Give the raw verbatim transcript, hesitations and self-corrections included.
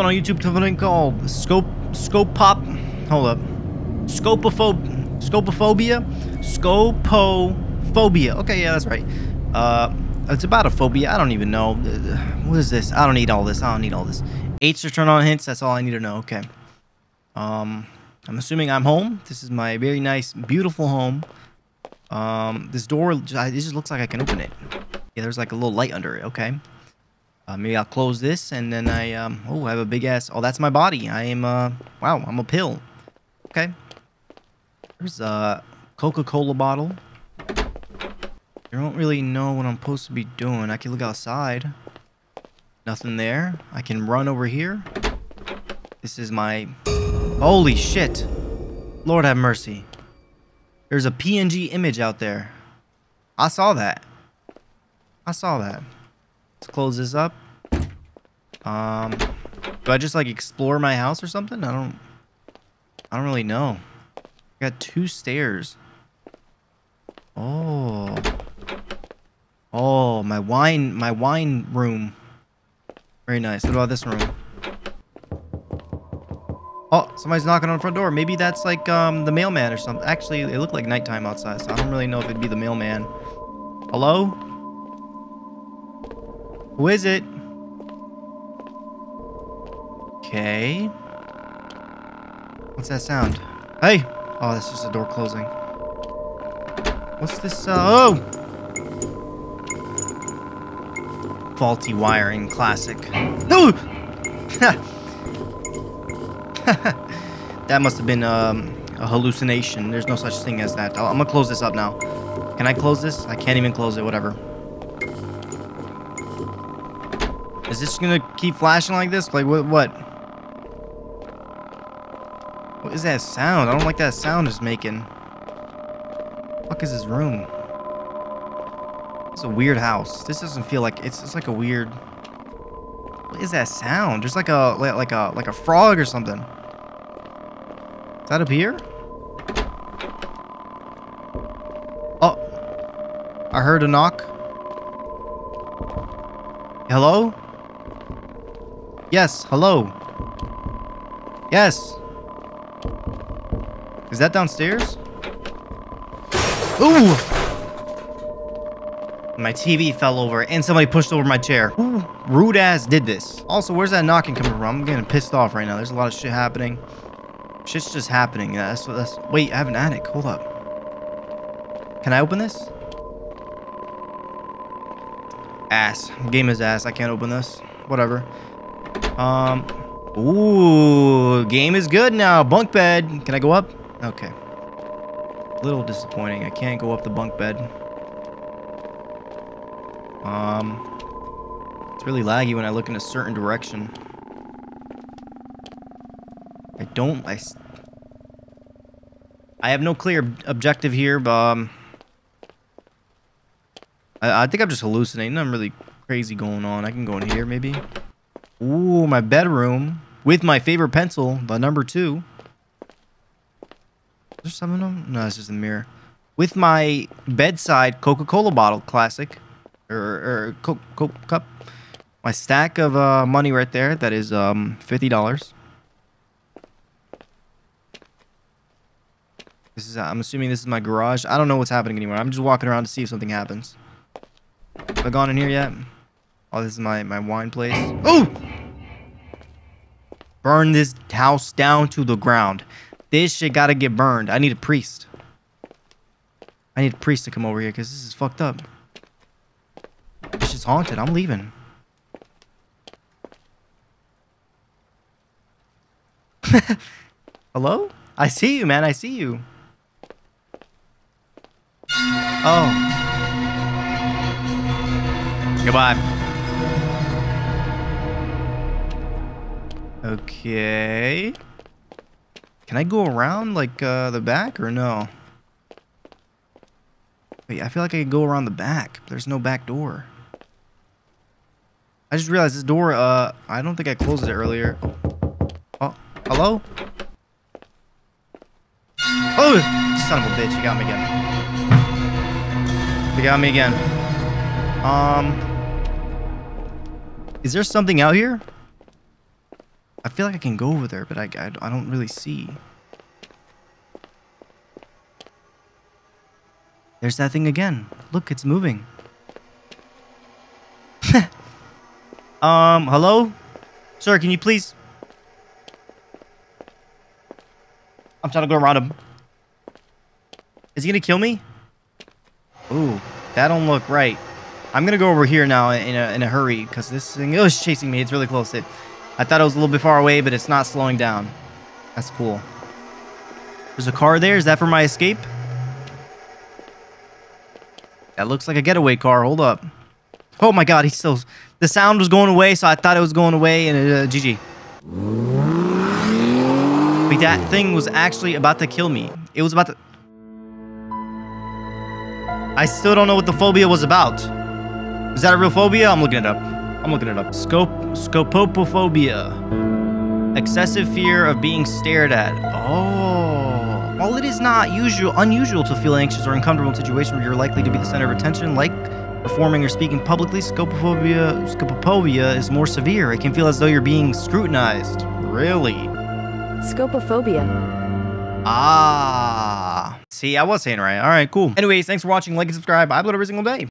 been on YouTube something called scope scope pop. Hold up, scopophob scopophobia, scopophobia. Okay, yeah, that's right. Uh, it's about a phobia. I don't even know. What is this? I don't need all this. I don't need all this. H to turn on hints. That's all I need to know. Okay. Um, I'm assuming I'm home. This is my very nice, beautiful home. Um, this door, it just looks like I can open it. Yeah, there's like a little light under it. Okay. Uh, maybe I'll close this and then I, um, oh, I have a big ass. Oh, that's my body. I am, uh, wow, I'm a pill. Okay. There's a Coca-Cola bottle. I don't really know what I'm supposed to be doing. I can look outside. Nothing there. I can run over here. This is my... Holy shit. Lord have mercy. There's a P N G image out there. I saw that. I saw that. Let's close this up. Um, do I just like explore my house or something? I don't... I don't really know. I got two stairs. Oh. Oh, my wine... My wine room. Very nice. What about this room? Oh, somebody's knocking on the front door. Maybe that's like um, the mailman or something. Actually, it looked like nighttime outside, so I don't really know if it'd be the mailman. Hello? Who is it? Okay. What's that sound? Hey! Oh, that's just a door closing. What's this? Uh, oh! Faulty wiring, classic. No! That must have been um, a hallucination. There's no such thing as that. I'm gonna close this up now. Can I close this? I can't even close it. Whatever. Is this gonna keep flashing like this? Like what? What? What is that sound? I don't like that sound it's making. What the fuck is this room? It's a weird house. This doesn't feel like it's. It's like a weird. What is that sound? There's like a like a like a frog or something. Is that up here? Oh, I heard a knock. Hello? Yes, hello. Yes. Is that downstairs? Ooh! My T V fell over and somebody pushed over my chair. Ooh, rude ass did this. Also, where's that knocking coming from? I'm getting pissed off right now. There's a lot of shit happening. Shit's just happening. Yeah, that's what that's. Wait, I have an attic. Hold up. Can I open this? Ass. Game is ass. I can't open this. Whatever. Um. Ooh. Game is good now. Bunk bed. Can I go up? Okay. A little disappointing. I can't go up the bunk bed. Um. It's really laggy when I look in a certain direction. I don't, I, I have no clear objective here, but um, I, I think I'm just hallucinating. Nothing really crazy going on. I can go in here, maybe. Ooh, my bedroom with my favorite pencil, the number two. Is there some of them? No, it's just a mirror. With my bedside Coca-Cola bottle, classic, or, or Coke, Coke cup. My stack of uh, money right there, that is um, fifty dollars. This is, I'm assuming this is my garage. I don't know what's happening anymore. I'm just walking around to see if something happens. Have I gone in here yet? Oh, this is my, my wine place. Ooh! Burn this house down to the ground. This shit gotta get burned. I need a priest. I need a priest to come over here because this is fucked up. This shit's haunted. I'm leaving. Hello? I see you, man. I see you. Oh. Goodbye. Okay. Can I go around, like, uh, the back, or no? Wait, I feel like I could go around the back. But there's no back door. I just realized this door, uh, I don't think I closed it earlier. Oh, oh. Hello? Oh, son of a bitch. You got me again. You got me again. Um, is there something out here? I feel like I can go over there, but I, I, I don't really see. There's that thing again. Look, it's moving. um, hello? Sir, can you please? I'm trying to go around him. Is he gonna kill me? Ooh, that don't look right. I'm gonna go over here now in a, in a hurry, because this thing, oh, it's chasing me. It's really close. It, I thought it was a little bit far away, but it's not slowing down. That's cool. There's a car there. Is that for my escape? That looks like a getaway car. Hold up. Oh my god, he's still... The sound was going away, so I thought it was going away, and it, uh, G G. But that thing was actually about to kill me. It was about to... I still don't know what the phobia was about. Is that a real phobia? I'm looking it up. I'm looking it up. Scope, scopophobia. Excessive fear of being stared at. Oh. While it is not usual, unusual to feel anxious or uncomfortable in situations where you're likely to be the center of attention, like performing or speaking publicly, scopophobia, scopophobia is more severe. It can feel as though you're being scrutinized. Really? Scopophobia. Ah. See, I was saying right. All right, cool. Anyways, thanks for watching. Like and subscribe. I upload every single day.